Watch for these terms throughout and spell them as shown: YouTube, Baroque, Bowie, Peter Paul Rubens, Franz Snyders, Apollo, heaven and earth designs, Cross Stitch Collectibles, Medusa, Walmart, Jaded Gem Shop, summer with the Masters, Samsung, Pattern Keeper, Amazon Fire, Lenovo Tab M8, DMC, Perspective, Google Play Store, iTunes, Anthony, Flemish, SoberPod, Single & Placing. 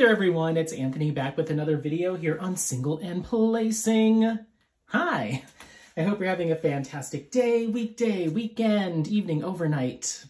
there everyone, it's Anthony back with another video here on Single and Placing. Hi, I hope you're having a fantastic day, weekday, weekend, evening, overnight,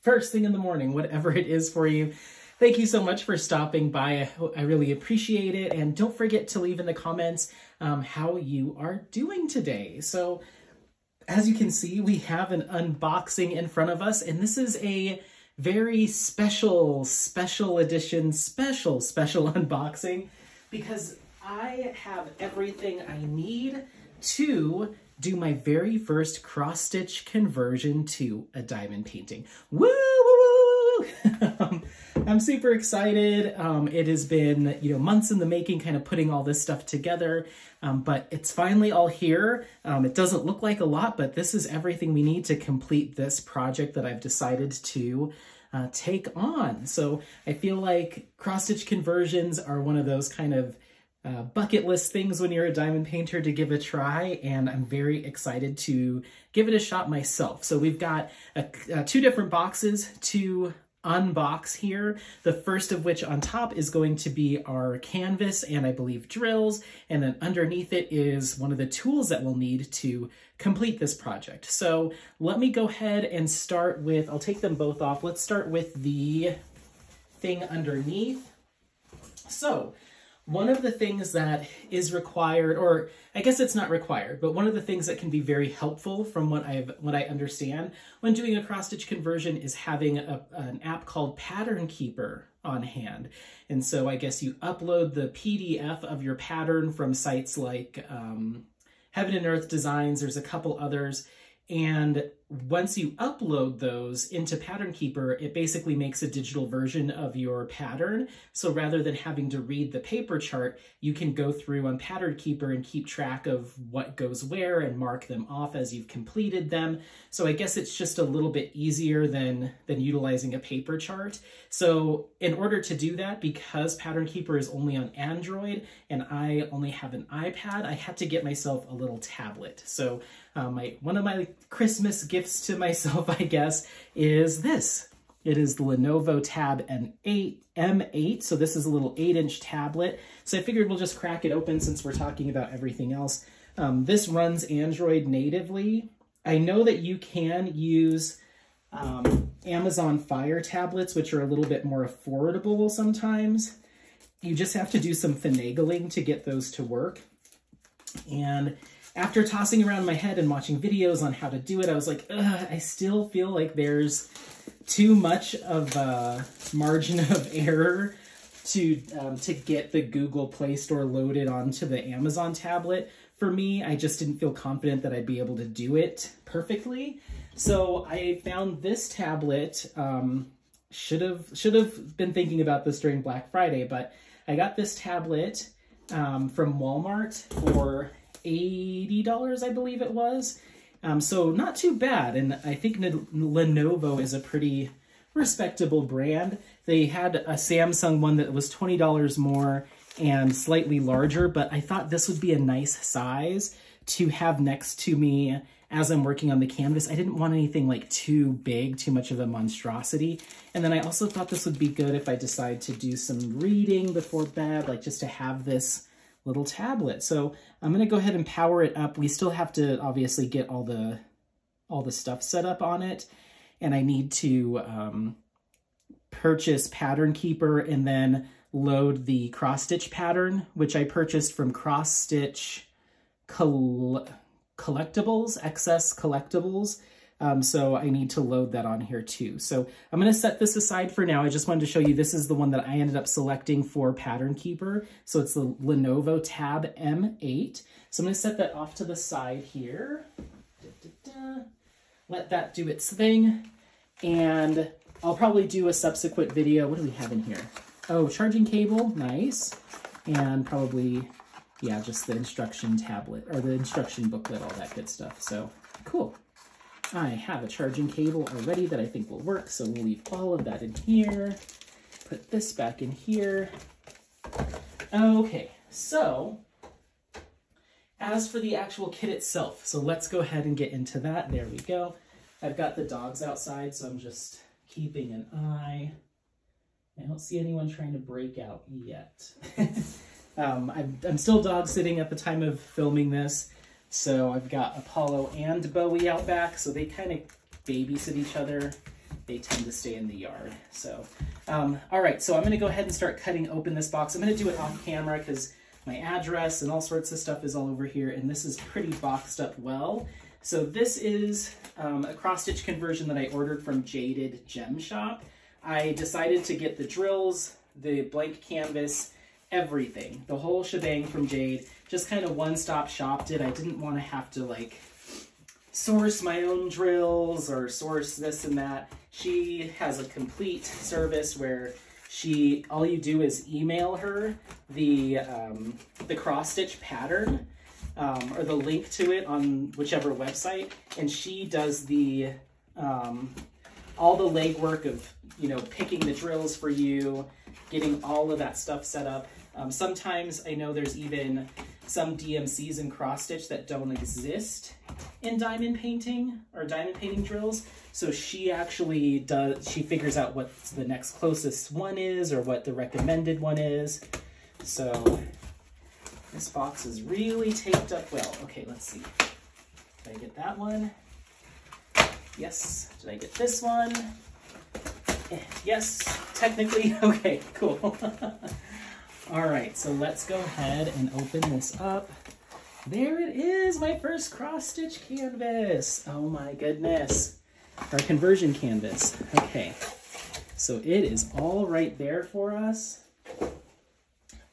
first thing in the morning, whatever it is for you. Thank you so much for stopping by. I really appreciate it. And don't forget to leave in the comments how you are doing today. So as you can see, we have an unboxing in front of us, and this is a very special edition, special unboxing, because I have everything I need to do my very first cross stitch conversion to a diamond painting. Woo! Woo, woo. I'm super excited. It has been, months in the making, kind of putting all this stuff together, but it's finally all here. It doesn't look like a lot, but this is everything we need to complete this project that I've decided to take on. So I feel like cross-stitch conversions are one of those kind of bucket list things when you're a diamond painter to give a try, and I'm very excited to give it a shot myself. So we've got two different boxes to unbox here, the first of which on top is going to be our canvas and I believe drills, and then underneath it is one of the tools that we'll need to complete this project. So let me go ahead and start with, I'll take them both off. Let's start with the thing underneath. So one of the things that is required, or I guess it's not required, but one of the things that can be very helpful from what I understand when doing a cross-stitch conversion is having an app called Pattern Keeper on hand. And so I guess you upload the PDF of your pattern from sites like Heaven and Earth Designs, there's a couple others, and once you upload those into Pattern Keeper, it basically makes a digital version of your pattern. So rather than having to read the paper chart, you can go through on Pattern Keeper and keep track of what goes where and mark them off as you've completed them. So I guess it's just a little bit easier than utilizing a paper chart. So in order to do that, because Pattern Keeper is only on Android and I only have an iPad, I had to get myself a little tablet. So one of my Christmas gifts to myself, I guess, is this. It is the Lenovo Tab M8. So this is a little 8-inch tablet. So I figured we'll just crack it open since we're talking about everything else. This runs Android natively. I know that you can use Amazon Fire tablets, which are a little bit more affordable sometimes. You just have to do some finagling to get those to work. And after tossing around my head and watching videos on how to do it, I was like, ugh, I still feel like there's too much of a margin of error to get the Google Play Store loaded onto the Amazon tablet. For me, I just didn't feel confident that I'd be able to do it perfectly. So I found this tablet. Should have been thinking about this during Black Friday, but I got this tablet from Walmart for $80, I believe it was. So not too bad. And I think Lenovo is a pretty respectable brand. They had a Samsung one that was $20 more and slightly larger, but I thought this would be a nice size to have next to me as I'm working on the canvas. I didn't want anything like too big, too much of a monstrosity. And then I also thought this would be good if I decide to do some reading before bed, like just to have this little tablet. So I'm going to go ahead and power it up. We still have to obviously get all the stuff set up on it, and I need to purchase Pattern Keeper and then load the cross stitch pattern, which I purchased from Cross Stitch Collectibles, Excess Collectibles. So I need to load that on here too. So I'm going to set this aside for now. I just wanted to show you, this is the one that I ended up selecting for Pattern Keeper. So it's the Lenovo Tab M8. So I'm going to set that off to the side here. Let that do its thing. And I'll probably do a subsequent video. What do we have in here? Oh, charging cable. Nice. And probably, yeah, just the instruction tablet or the instruction booklet, all that good stuff. So cool. I have a charging cable already that I think will work, so we'll leave all of that in here. Put this back in here. Okay, so as for the actual kit itself, so let's go ahead and get into that. There we go. I've got the dogs outside, so I'm just keeping an eye I don't see anyone trying to break out yet. I'm still dog sitting at the time of filming this, so I've got Apollo and Bowie out back, so they kind of babysit each other. They tend to stay in the yard. So, all right, so I'm gonna go ahead and start cutting open this box. I'm gonna do it off camera because my address and all sorts of stuff is all over here, and this is pretty boxed up well. So this is a cross-stitch conversion that I ordered from Jaded Gem Shop. I decided to get the drills, the blank canvas, everything, the whole shebang from Jade, just kind of one-stop shopped it. I didn't want to have to like source my own drills or source this and that. She has a complete service where she, all you do is email her the cross-stitch pattern or the link to it on whichever website, and she does the all the legwork of, you know, picking the drills for you, getting all of that stuff set up. Sometimes I know there's even some DMCs in cross-stitch that don't exist in diamond painting or diamond painting drills. So she actually does, she figures out what the next closest one is or what the recommended one is. So this box is really taped up well. Okay, let's see. Did I get that one? Yes. Did I get this one? Yes, technically. Okay, cool. All right, so let's go ahead and open this up. There it is, my first cross-stitch canvas. Oh my goodness. Our conversion canvas. Okay, so it is all right there for us.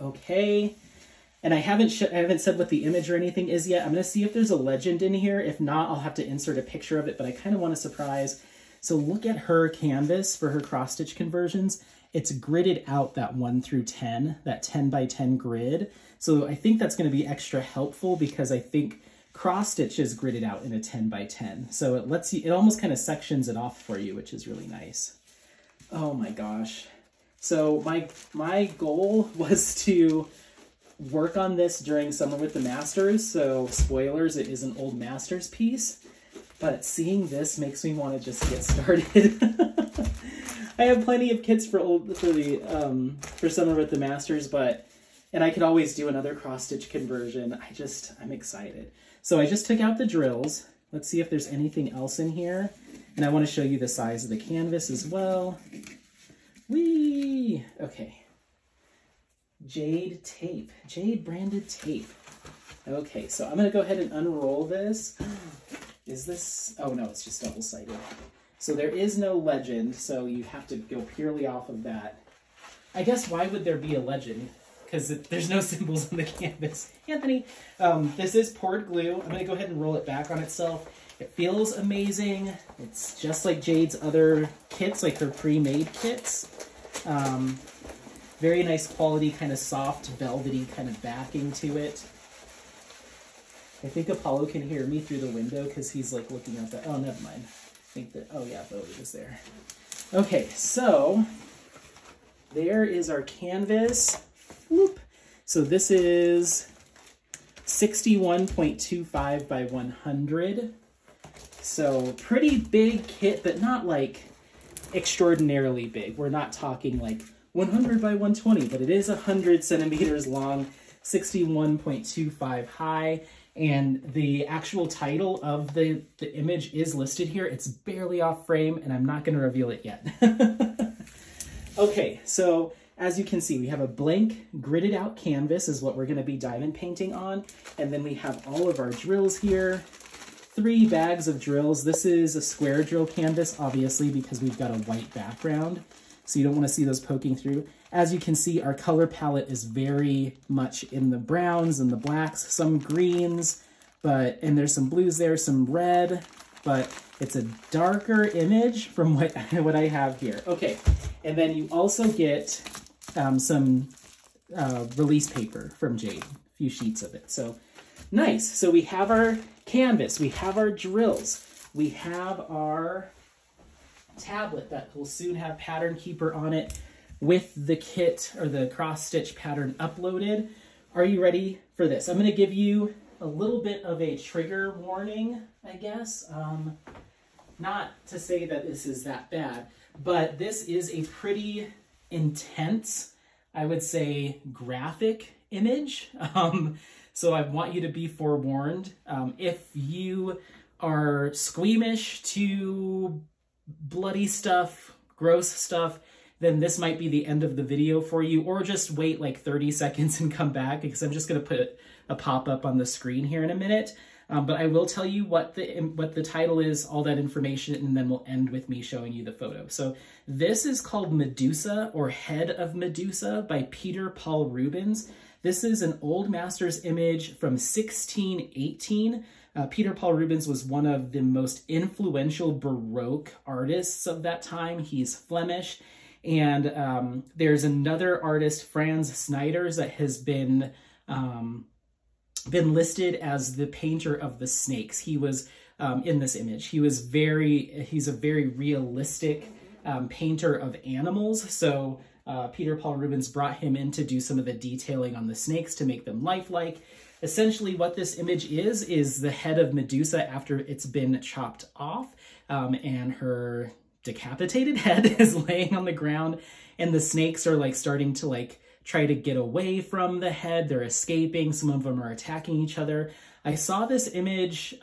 Okay, and I haven't said what the image or anything is yet. I'm gonna see if there's a legend in here. If not, I'll have to insert a picture of it, but I kind of want a surprise. So look at her canvas for her cross-stitch conversions. It's gridded out that 1 through 10, that 10 by 10 grid. So I think that's going to be extra helpful because I think cross-stitch is gridded out in a 10 by 10. So it lets you, it almost kind of sections it off for you, which is really nice. Oh my gosh. So my goal was to work on this during Summer with the Masters. So spoilers, it is an old Masters piece. But seeing this makes me want to just get started. I have plenty of kits for Summer with the Masters, and I could always do another cross-stitch conversion. I'm excited. So I just took out the drills. Let's see if there's anything else in here. And I want to show you the size of the canvas as well. Whee! Okay. Jade tape. Jade branded tape. Okay, so I'm going to go ahead and unroll this. Is this, oh no, it's just double-sided. So there is no legend, so you have to go purely off of that. I guess why would there be a legend? Because there's no symbols on the canvas. Anthony, this is poured glue. I'm gonna go ahead and roll it back on itself. It feels amazing. It's just like Jade's other kits, like her pre-made kits. Very nice quality, kind of soft, velvety kind of backing to it. I think Apollo can hear me through the window because he's like looking out the, oh, never mind. I think that, oh yeah, Bowie was there. Okay, so there is our canvas. Whoop. So this is 61.25 by 100. So pretty big kit, but not like extraordinarily big. We're not talking like 100 by 120, but it is 100 centimeters long, 61.25 high. And the actual title of the image is listed here. It's barely off frame, and I'm not going to reveal it yet. Okay, so as you can see, we have a blank gridded out canvas is what we're going to be diamond painting on. And then we have all of our drills here. 3 bags of drills. This is a square drill canvas, obviously, because we've got a white background. So you don't want to see those poking through. As you can see, our color palette is very much in the browns and the blacks, some greens, and there's some blues there, some red, but it's a darker image from what I have here. Okay, and then you also get some release paper from Jade, a few sheets of it. So nice. So we have our canvas, we have our drills, we have our tablet that will soon have Pattern Keeper on it with the kit or the cross-stitch pattern uploaded. Are you ready for this? I'm going to give you a little bit of a trigger warning, I guess. Not to say that this is that bad, but this is a pretty intense, I would say graphic image. So I want you to be forewarned. If you are squeamish to bloody stuff, gross stuff, then this might be the end of the video for you, or just wait like 30 seconds and come back, because I'm just going to put a pop-up on the screen here in a minute. But I will tell you what the title is, all that information, and then we'll end with me showing you the photo. So this is called Medusa, or Head of Medusa, by Peter Paul Rubens. This is an old master's image from 1618. Peter Paul Rubens was one of the most influential Baroque artists of that time. He's Flemish. And there's another artist, Franz Snyders, that has been listed as the painter of the snakes. He was in this image. He's a very realistic painter of animals. So Peter Paul Rubens brought him in to do some of the detailing on the snakes to make them lifelike. Essentially what this image is the head of Medusa after it's been chopped off, and her decapitated head is laying on the ground, and the snakes are like starting to like try to get away from the head. They're escaping. Some of them are attacking each other. I saw this image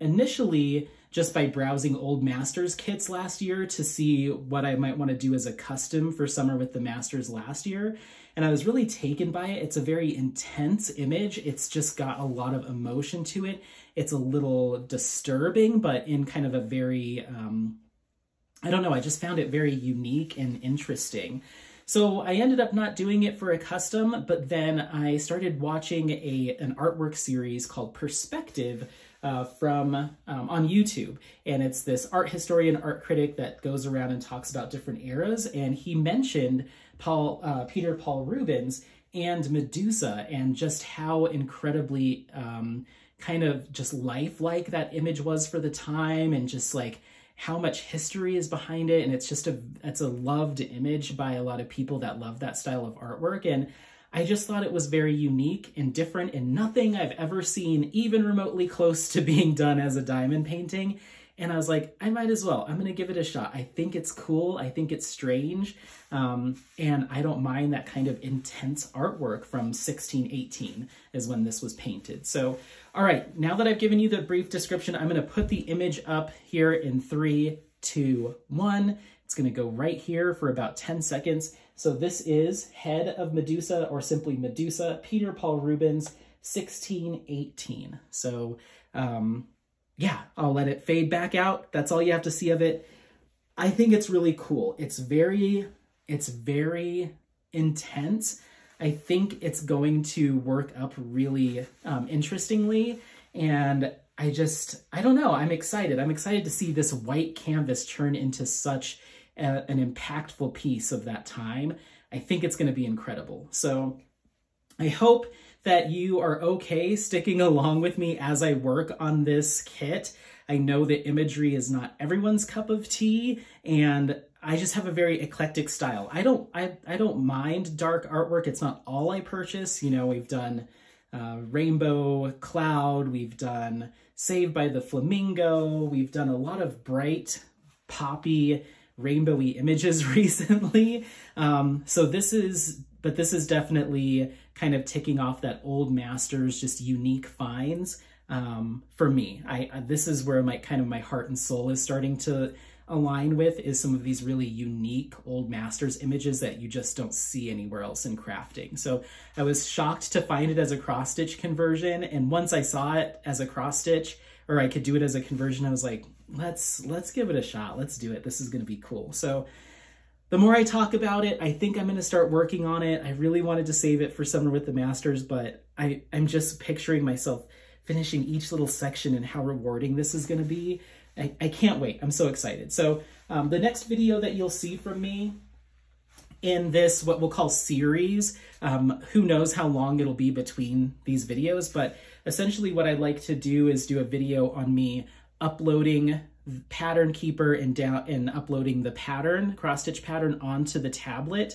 initially just by browsing old Masters kits last year to see what I might want to do as a custom for Summer with the Masters last year. And I was really taken by it. It's a very intense image. It's just got a lot of emotion to it. It's a little disturbing, but in kind of a very, I don't know, I just found it very unique and interesting. So I ended up not doing it for a custom, but then I started watching an artwork series called Perspective from on YouTube. And it's this art historian, art critic that goes around and talks about different eras. And he mentioned Peter Paul Rubens and Medusa, and just how incredibly kind of just lifelike that image was for the time, and just like how much history is behind it. And it's a loved image by a lot of people that love that style of artwork. And I just thought it was very unique and different, and nothing I've ever seen even remotely close to being done as a diamond painting. And I was like, I might as well, I'm gonna give it a shot. I think it's cool, I think it's strange. And I don't mind that kind of intense artwork from 1618 is when this was painted. So, all right, now that I've given you the brief description, I'm gonna put the image up here in 3, 2, 1. It's gonna go right here for about 10 seconds. So this is Head of Medusa, or simply Medusa, Peter Paul Rubens, 1618. So, yeah, I'll let it fade back out. That's all you have to see of it. I think it's really cool. It's very intense. I think it's going to work up really interestingly. And I don't know, I'm excited. I'm excited to see this white canvas turn into such an impactful piece of that time. I think it's gonna be incredible. So I hope that you are okay sticking along with me as I work on this kit. I know that imagery is not everyone's cup of tea, and I just have a very eclectic style. I don't mind dark artwork. It's not all I purchase. You know, we've done Rainbow Cloud, we've done Saved by the Flamingo, we've done a lot of bright, poppy, rainbowy images recently. But this is definitely kind of ticking off that old master's just unique finds for me. This is where my heart and soul is starting to align with, is some of these really unique old master's images that you just don't see anywhere else in crafting. So I was shocked to find it as a cross stitch conversion. And once I saw it as a cross stitch, or I could do it as a conversion, I was like, let's give it a shot. Let's do it. This is going to be cool. So the more I talk about it, I think I'm going to start working on it. I really wanted to save it for Summer with the Masters, but I'm just picturing myself finishing each little section and how rewarding this is going to be. I can't wait. I'm so excited. So the next video that you'll see from me in this, what we'll call series, who knows how long it'll be between these videos, but essentially what I'd like to do is do a video on me uploading Pattern Keeper and uploading the pattern, cross stitch pattern, onto the tablet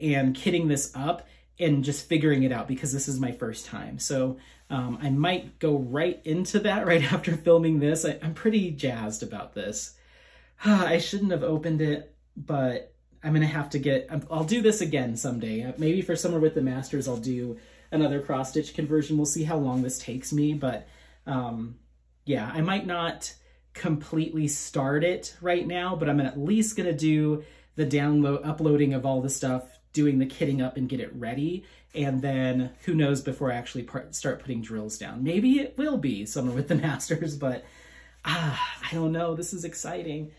and kitting this up and just figuring it out, because this is my first time. So I might go right into that right after filming this. I'm pretty jazzed about this. I shouldn't have opened it, but I'm gonna have to get, I'll do this again someday. Maybe for Summer with the Masters, I'll do another cross stitch conversion. We'll see how long this takes me, but yeah, I might not completely start it right now, but I'm at least gonna do the uploading of all the stuff, doing the kitting up and get it ready. And then who knows before I actually start putting drills down. Maybe it will be Summer with the Masters, but I don't know. This is exciting.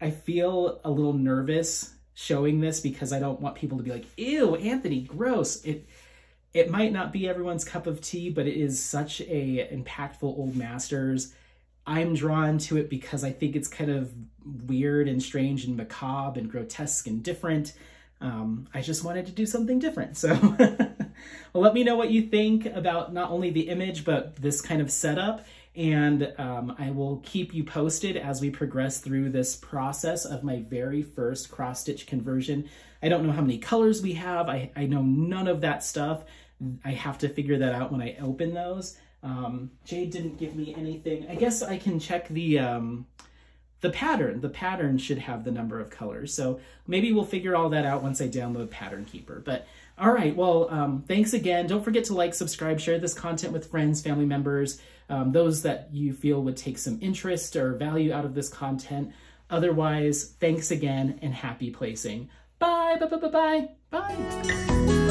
I feel a little nervous showing this because I don't want people to be like, ew, Anthony, gross. It might not be everyone's cup of tea, but it is such a impactful old masters. I'm drawn to it because I think it's kind of weird and strange and macabre and grotesque and different. I just wanted to do something different. So well, let me know what you think about not only the image, but this kind of setup. And I will keep you posted as we progress through this process of my very first cross-stitch conversion. I don't know how many colors we have. I know none of that stuff. I have to figure that out when I open those. Jade didn't give me anything. I guess I can check the pattern. The pattern should have the number of colors. So maybe we'll figure all that out once I download Pattern Keeper. But all right, well, thanks again. Don't forget to like, subscribe, share this content with friends, family members, those that you feel would take some interest or value out of this content. Otherwise, thanks again and happy placing. Bye, bye, bye, bye, bye, bye.